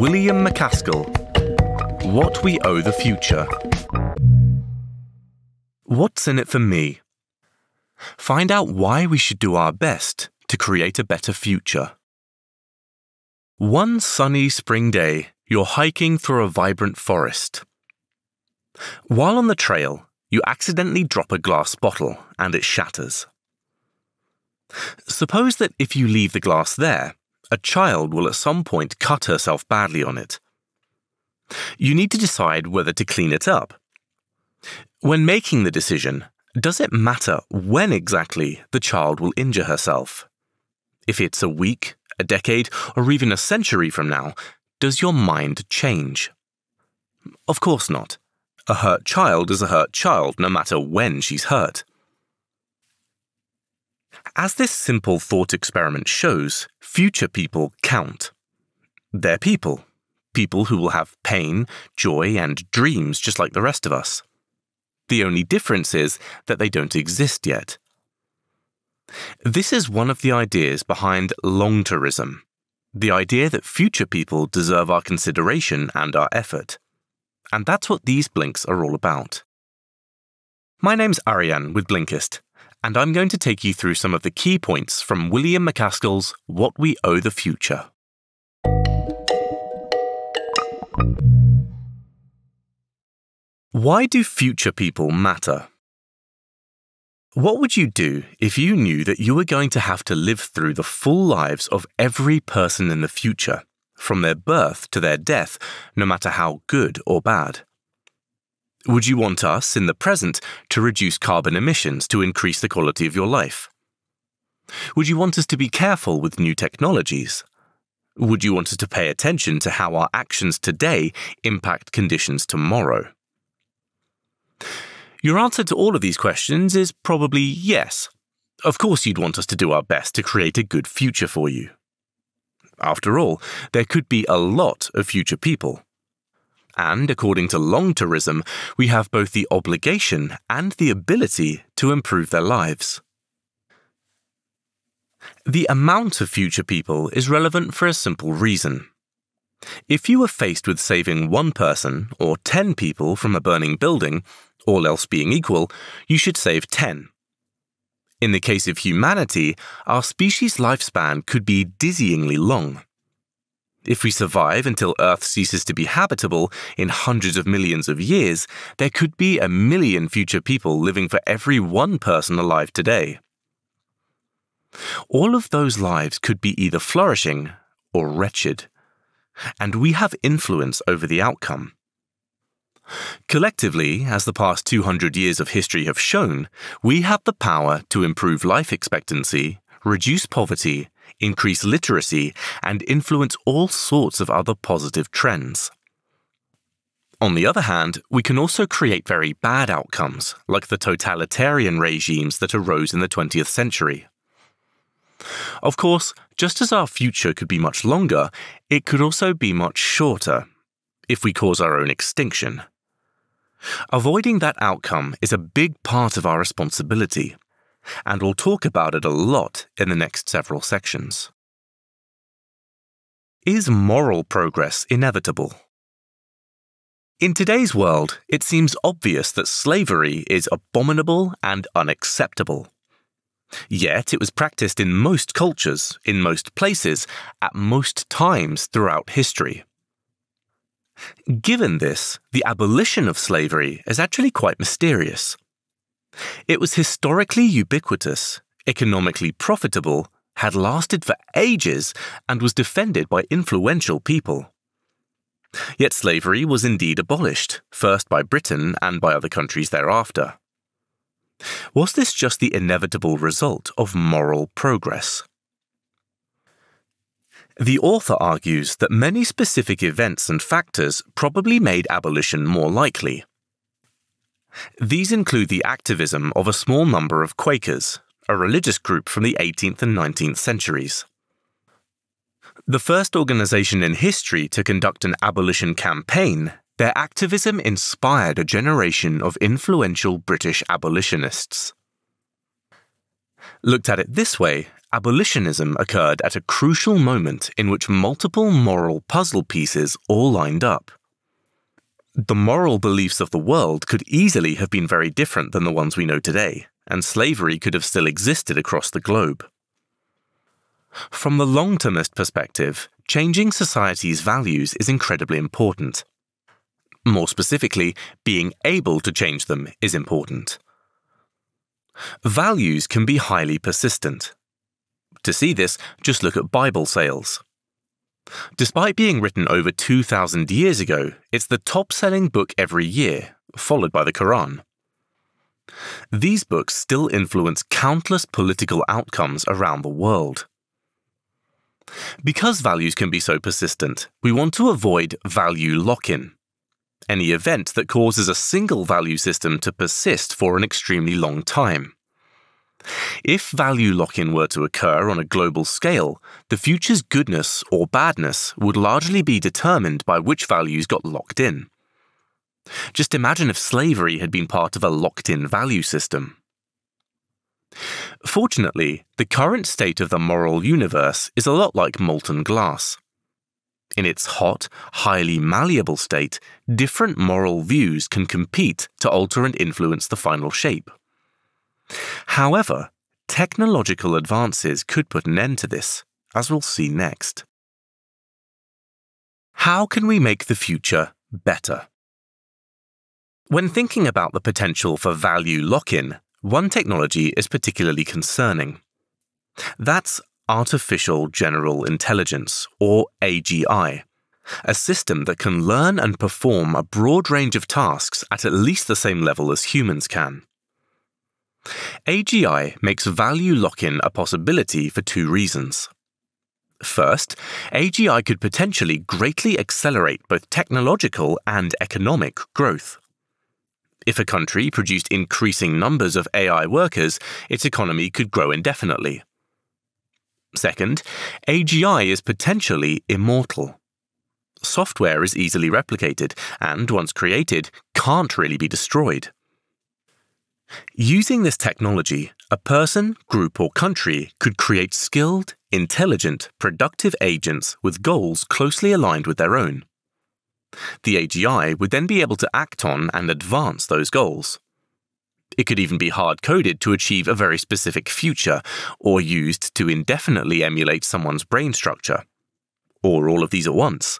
William MacAskill, What We Owe The Future. What's in it for me? Find out why we should do our best to create a better future. One sunny spring day, you're hiking through a vibrant forest. While on the trail, you accidentally drop a glass bottle and it shatters. Suppose that if you leave the glass there, a child will at some point cut herself badly on it. You need to decide whether to clean it up. When making the decision, does it matter when exactly the child will injure herself? If it's a week, a decade, or even a century from now, does your mind change? Of course not. A hurt child is a hurt child, no matter when she's hurt. As this simple thought experiment shows, future people count. They're people who will have pain, joy, and dreams just like the rest of us. The only difference is that they don't exist yet. This is one of the ideas behind longtermism, the idea that future people deserve our consideration and our effort. And that's what these blinks are all about. My name's Ariane with Blinkist, and I'm going to take you through some of the key points from William MacAskill's What We Owe the Future. Why do future people matter? What would you do if you knew that you were going to have to live through the full lives of every person in the future, from their birth to their death, no matter how good or bad? Would you want us, in the present, to reduce carbon emissions to increase the quality of your life? Would you want us to be careful with new technologies? Would you want us to pay attention to how our actions today impact conditions tomorrow? Your answer to all of these questions is probably yes. Of course you'd want us to do our best to create a good future for you. After all, there could be a lot of future people. And according to longtermism, we have both the obligation and the ability to improve their lives. The amount of future people is relevant for a simple reason. If you were faced with saving one person or 10 people from a burning building, all else being equal, you should save 10. In the case of humanity, our species' lifespan could be dizzyingly long. If we survive until Earth ceases to be habitable in hundreds of millions of years, there could be 1 million future people living for every one person alive today. All of those lives could be either flourishing or wretched, and we have influence over the outcome. Collectively, as the past 200 years of history have shown, we have the power to improve life expectancy, reduce poverty, increase literacy, and influence all sorts of other positive trends. On the other hand, we can also create very bad outcomes, like the totalitarian regimes that arose in the 20th century. Of course, just as our future could be much longer, it could also be much shorter, if we cause our own extinction. Avoiding that outcome is a big part of our responsibility, and we'll talk about it a lot in the next several sections. Is moral progress inevitable? In today's world, it seems obvious that slavery is abominable and unacceptable. Yet it was practiced in most cultures, in most places, at most times throughout history. Given this, the abolition of slavery is actually quite mysterious. It was historically ubiquitous, economically profitable, had lasted for ages, and was defended by influential people. Yet slavery was indeed abolished, first by Britain and by other countries thereafter. Was this just the inevitable result of moral progress? The author argues that many specific events and factors probably made abolition more likely. These include the activism of a small number of Quakers, a religious group from the 18th and 19th centuries. The first organization in history to conduct an abolition campaign, their activism inspired a generation of influential British abolitionists. Looked at it this way, abolitionism occurred at a crucial moment in which multiple moral puzzle pieces all lined up. The moral beliefs of the world could easily have been very different than the ones we know today, and slavery could have still existed across the globe. From the long-termist perspective, changing society's values is incredibly important. More specifically, being able to change them is important. Values can be highly persistent. To see this, just look at Bible sales. Despite being written over 2,000 years ago, it's the top-selling book every year, followed by the Quran. These books still influence countless political outcomes around the world. Because values can be so persistent, we want to avoid value lock-in, any event that causes a single value system to persist for an extremely long time. If value lock-in were to occur on a global scale, the future's goodness or badness would largely be determined by which values got locked in. Just imagine if slavery had been part of a locked-in value system. Fortunately, the current state of the moral universe is a lot like molten glass. In its hot, highly malleable state, different moral views can compete to alter and influence the final shape. However, technological advances could put an end to this, as we'll see next. How can we make the future better? When thinking about the potential for value lock-in, one technology is particularly concerning. That's artificial general intelligence, or AGI, a system that can learn and perform a broad range of tasks at least the same level as humans can. AGI makes value lock-in a possibility for two reasons. First, AGI could potentially greatly accelerate both technological and economic growth. If a country produced increasing numbers of AI workers, its economy could grow indefinitely. Second, AGI is potentially immortal. Software is easily replicated and, once created, can't really be destroyed. Using this technology, a person, group, or country could create skilled, intelligent, productive agents with goals closely aligned with their own. The AGI would then be able to act on and advance those goals. It could even be hard-coded to achieve a very specific future, or used to indefinitely emulate someone's brain structure, or all of these at once.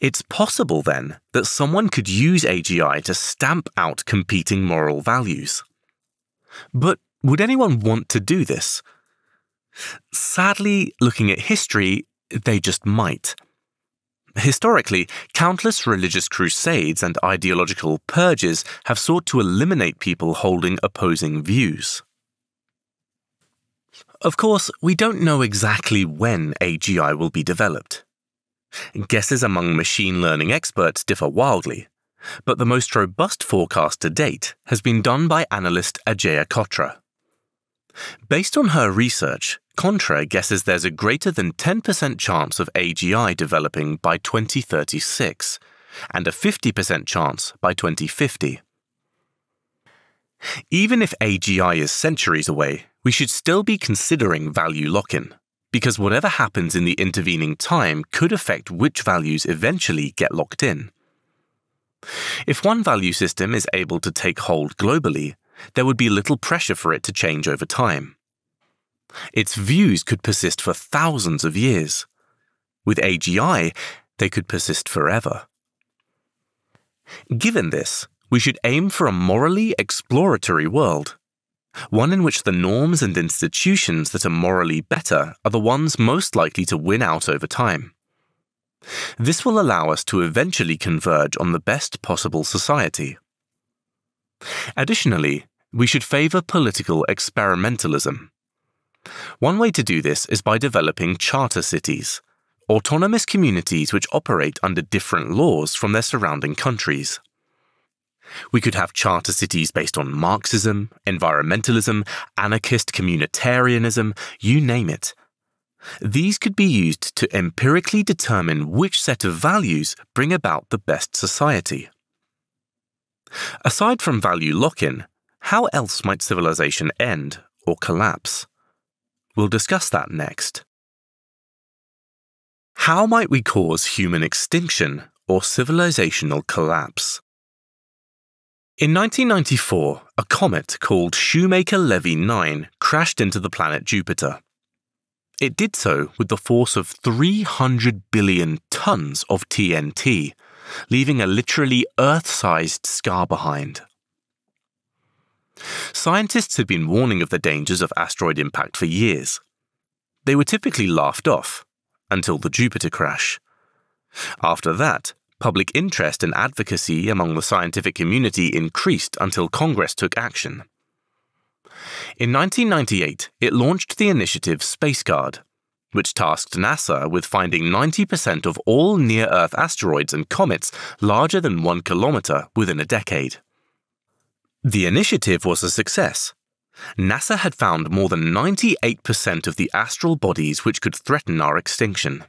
It's possible, then, that someone could use AGI to stamp out competing moral values. But would anyone want to do this? Sadly, looking at history, they just might. Historically, countless religious crusades and ideological purges have sought to eliminate people holding opposing views. Of course, we don't know exactly when AGI will be developed. Guesses among machine learning experts differ wildly, but the most robust forecast to date has been done by analyst Ajaya Cotra. Based on her research, Contra guesses there's a greater than 10% chance of AGI developing by 2036 and a 50% chance by 2050. Even if AGI is centuries away, we should still be considering value lock-in, because whatever happens in the intervening time could affect which values eventually get locked in. If one value system is able to take hold globally, there would be little pressure for it to change over time. Its views could persist for thousands of years. With AGI, they could persist forever. Given this, we should aim for a morally exploratory world, one in which the norms and institutions that are morally better are the ones most likely to win out over time. This will allow us to eventually converge on the best possible society. Additionally, we should favour political experimentalism. One way to do this is by developing charter cities, autonomous communities which operate under different laws from their surrounding countries. We could have charter cities based on Marxism, environmentalism, anarchist communitarianism, you name it. These could be used to empirically determine which set of values bring about the best society. Aside from value lock-in, how else might civilization end or collapse? We'll discuss that next. How might we cause human extinction or civilizational collapse? In 1994, a comet called Shoemaker-Levy 9 crashed into the planet Jupiter. It did so with the force of 300 billion tons of TNT, leaving a literally Earth-sized scar behind. Scientists had been warning of the dangers of asteroid impact for years. They were typically laughed off, until the Jupiter crash. After that, public interest and advocacy among the scientific community increased until Congress took action. In 1998, it launched the initiative Spaceguard, which tasked NASA with finding 90% of all near-Earth asteroids and comets larger than 1 kilometer within a decade. The initiative was a success. NASA had found more than 98% of the astral bodies which could threaten our extinction.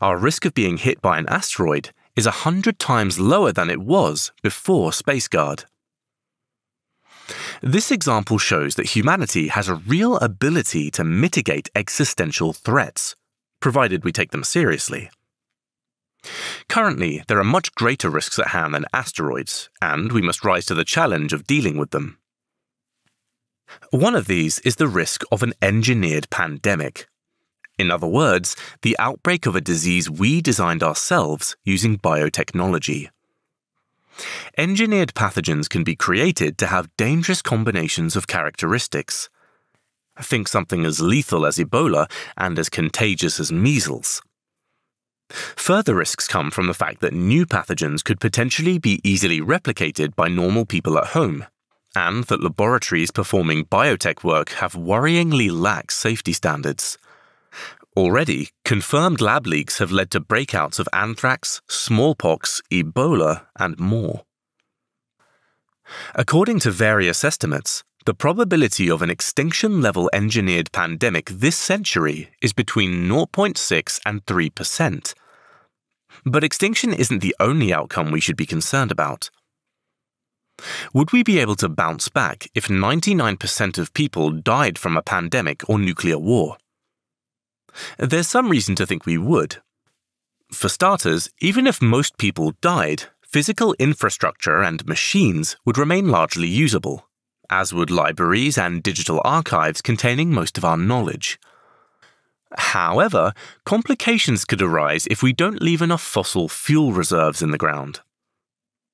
Our risk of being hit by an asteroid is 100 times lower than it was before Spaceguard. This example shows that humanity has a real ability to mitigate existential threats, provided we take them seriously. Currently, there are much greater risks at hand than asteroids, and we must rise to the challenge of dealing with them. One of these is the risk of an engineered pandemic. In other words, the outbreak of a disease we designed ourselves using biotechnology. Engineered pathogens can be created to have dangerous combinations of characteristics. Think something as lethal as Ebola and as contagious as measles. Further risks come from the fact that new pathogens could potentially be easily replicated by normal people at home, and that laboratories performing biotech work have worryingly lax safety standards. Already, confirmed lab leaks have led to breakouts of anthrax, smallpox, Ebola, and more. According to various estimates, the probability of an extinction-level engineered pandemic this century is between 0.6 and 3%. But extinction isn't the only outcome we should be concerned about. Would we be able to bounce back if 99% of people died from a pandemic or nuclear war? There's some reason to think we would. For starters, even if most people died, physical infrastructure and machines would remain largely usable, as would libraries and digital archives containing most of our knowledge. However, complications could arise if we don't leave enough fossil fuel reserves in the ground.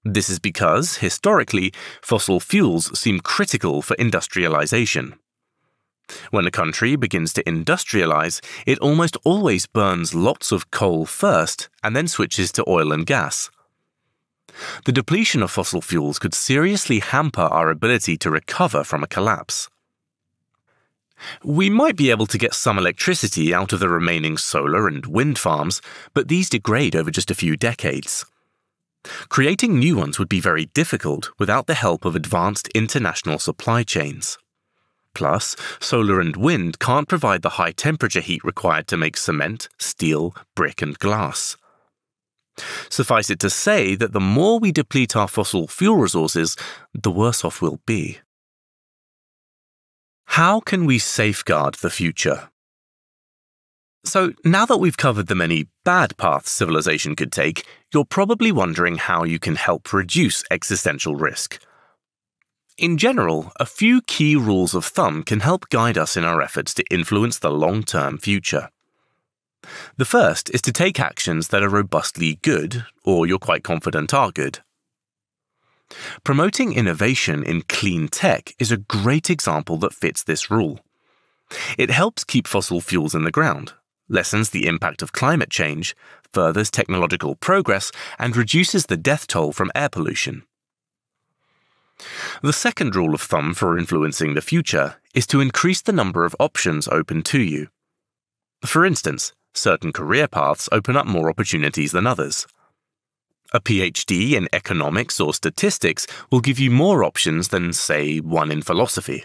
This is because, historically, fossil fuels seem critical for industrialization. When a country begins to industrialize, it almost always burns lots of coal first and then switches to oil and gas. The depletion of fossil fuels could seriously hamper our ability to recover from a collapse. We might be able to get some electricity out of the remaining solar and wind farms, but these degrade over just a few decades. Creating new ones would be very difficult without the help of advanced international supply chains. Plus, solar and wind can't provide the high temperature heat required to make cement, steel, brick and glass. Suffice it to say that the more we deplete our fossil fuel resources, the worse off we'll be. How can we safeguard the future? So, now that we've covered the many bad paths civilization could take, you're probably wondering how you can help reduce existential risk. In general, a few key rules of thumb can help guide us in our efforts to influence the long-term future. The first is to take actions that are robustly good, or you're quite confident are good. Promoting innovation in clean tech is a great example that fits this rule. It helps keep fossil fuels in the ground, lessens the impact of climate change, furthers technological progress, and reduces the death toll from air pollution. The second rule of thumb for influencing the future is to increase the number of options open to you. For instance, certain career paths open up more opportunities than others. A PhD in economics or statistics will give you more options than, say, one in philosophy.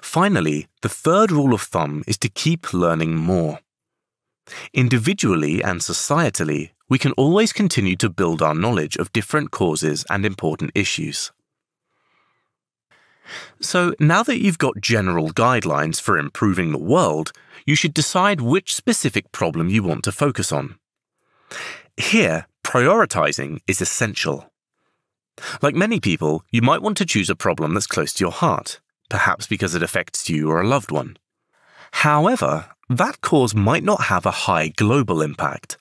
Finally, the third rule of thumb is to keep learning more. Individually and societally, we can always continue to build our knowledge of different causes and important issues. So now that you've got general guidelines for improving the world, you should decide which specific problem you want to focus on. Here, prioritizing is essential. Like many people, you might want to choose a problem that's close to your heart, perhaps because it affects you or a loved one. However, that cause might not have a high global impact.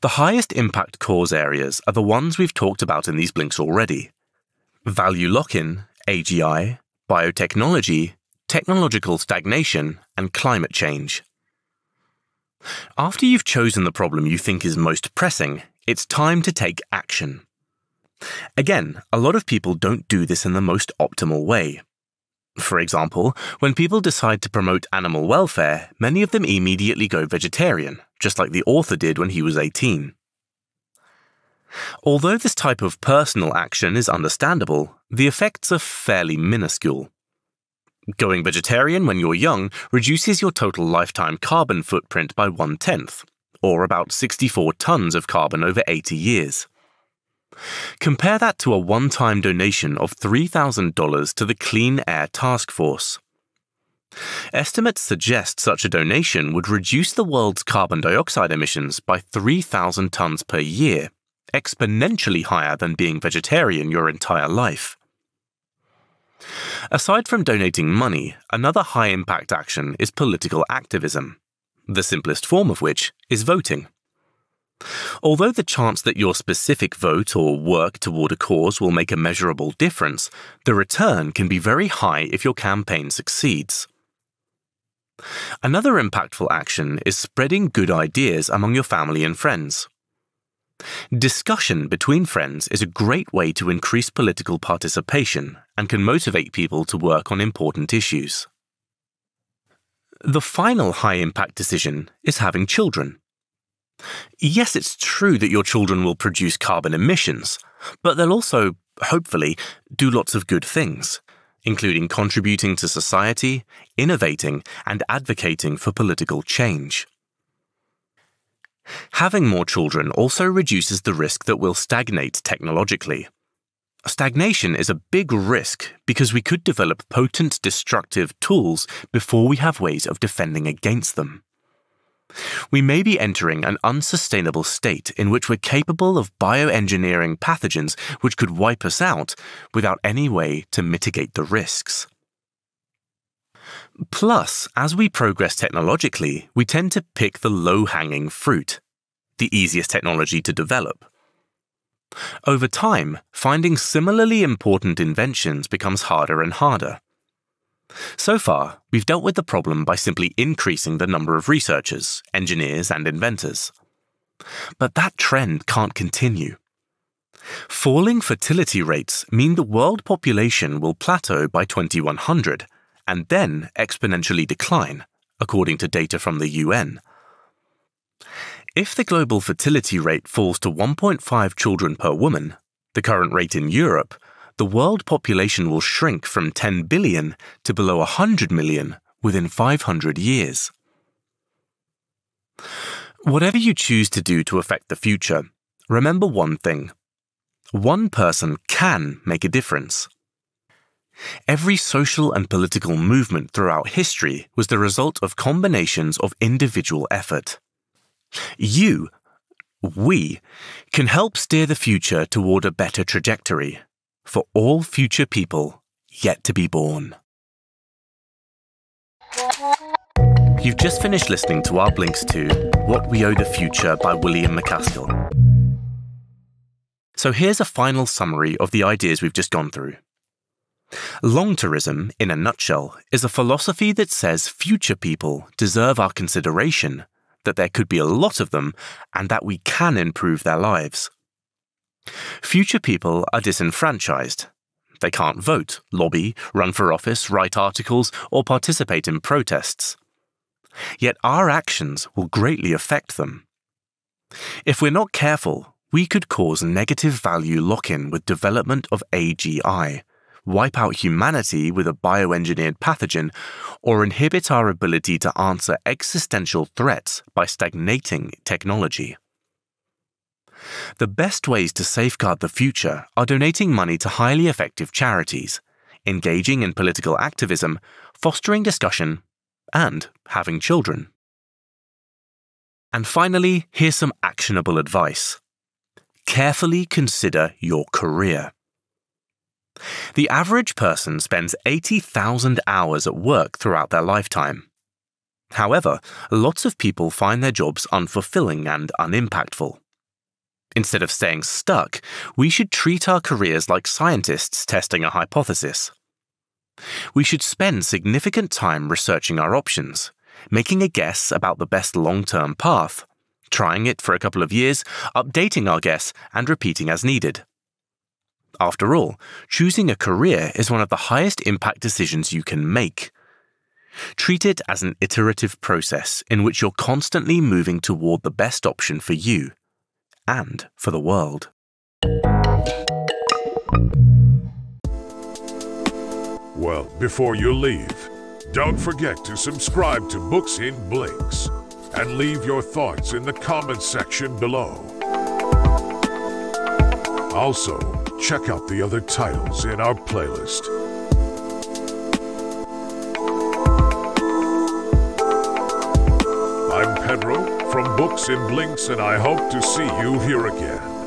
The highest impact cause areas are the ones we've talked about in these blinks already. Value lock-in, AGI, biotechnology, technological stagnation, and climate change. After you've chosen the problem you think is most pressing, it's time to take action. Again, a lot of people don't do this in the most optimal way. For example, when people decide to promote animal welfare, many of them immediately go vegetarian, just like the author did when he was 18. Although this type of personal action is understandable, the effects are fairly minuscule. Going vegetarian when you're young reduces your total lifetime carbon footprint by 1/10, or about 64 tons of carbon over 80 years. Compare that to a one-time donation of $3,000 to the Clean Air Task Force. Estimates suggest such a donation would reduce the world's carbon dioxide emissions by 3,000 tons per year, exponentially higher than being vegetarian your entire life. Aside from donating money, another high-impact action is political activism, the simplest form of which is voting. Although the chance that your specific vote or work toward a cause will make a measurable difference, the return can be very high if your campaign succeeds. Another impactful action is spreading good ideas among your family and friends. Discussion between friends is a great way to increase political participation and can motivate people to work on important issues. The final high-impact decision is having children. Yes, it's true that your children will produce carbon emissions, but they'll also, hopefully, do lots of good things, including contributing to society, innovating, and advocating for political change. Having more children also reduces the risk that we'll stagnate technologically. Stagnation is a big risk because we could develop potent, destructive tools before we have ways of defending against them. We may be entering an unsustainable state in which we're capable of bioengineering pathogens which could wipe us out without any way to mitigate the risks. Plus, as we progress technologically, we tend to pick the low-hanging fruit, the easiest technology to develop. Over time, finding similarly important inventions becomes harder and harder. So far, we've dealt with the problem by simply increasing the number of researchers, engineers, and inventors. But that trend can't continue. Falling fertility rates mean the world population will plateau by 2100 and then exponentially decline, according to data from the UN. If the global fertility rate falls to 1.5 children per woman, the current rate in Europe, the world population will shrink from 10 billion to below 100 million within 500 years. Whatever you choose to do to affect the future, remember one thing. One person can make a difference. Every social and political movement throughout history was the result of combinations of individual effort. We, can help steer the future toward a better trajectory for all future people yet to be born. You've just finished listening to our blinks to What We Owe The Future by William MacAskill. So here's a final summary of the ideas we've just gone through. Longtermism, in a nutshell, is a philosophy that says future people deserve our consideration, that there could be a lot of them, and that we can improve their lives. Future people are disenfranchised. They can't vote, lobby, run for office, write articles, or participate in protests. Yet our actions will greatly affect them. If we're not careful, we could cause negative value lock-in with development of AGI, wipe out humanity with a bioengineered pathogen, or inhibit our ability to answer existential threats by stagnating technology. The best ways to safeguard the future are donating money to highly effective charities, engaging in political activism, fostering discussion, and having children. And finally, here's some actionable advice. Carefully consider your career. The average person spends 80,000 hours at work throughout their lifetime. However, lots of people find their jobs unfulfilling and unimpactful. Instead of staying stuck, we should treat our careers like scientists testing a hypothesis. We should spend significant time researching our options, making a guess about the best long-term path, trying it for a couple of years, updating our guess, and repeating as needed. After all, choosing a career is one of the highest impact decisions you can make. Treat it as an iterative process in which you're constantly moving toward the best option for you and for the world. Well, before you leave, don't forget to subscribe to Books in Blinks and leave your thoughts in the comments section below. Also, check out the other titles in our playlist. I'm Pedro from Books in Blinks, and I hope to see you here again.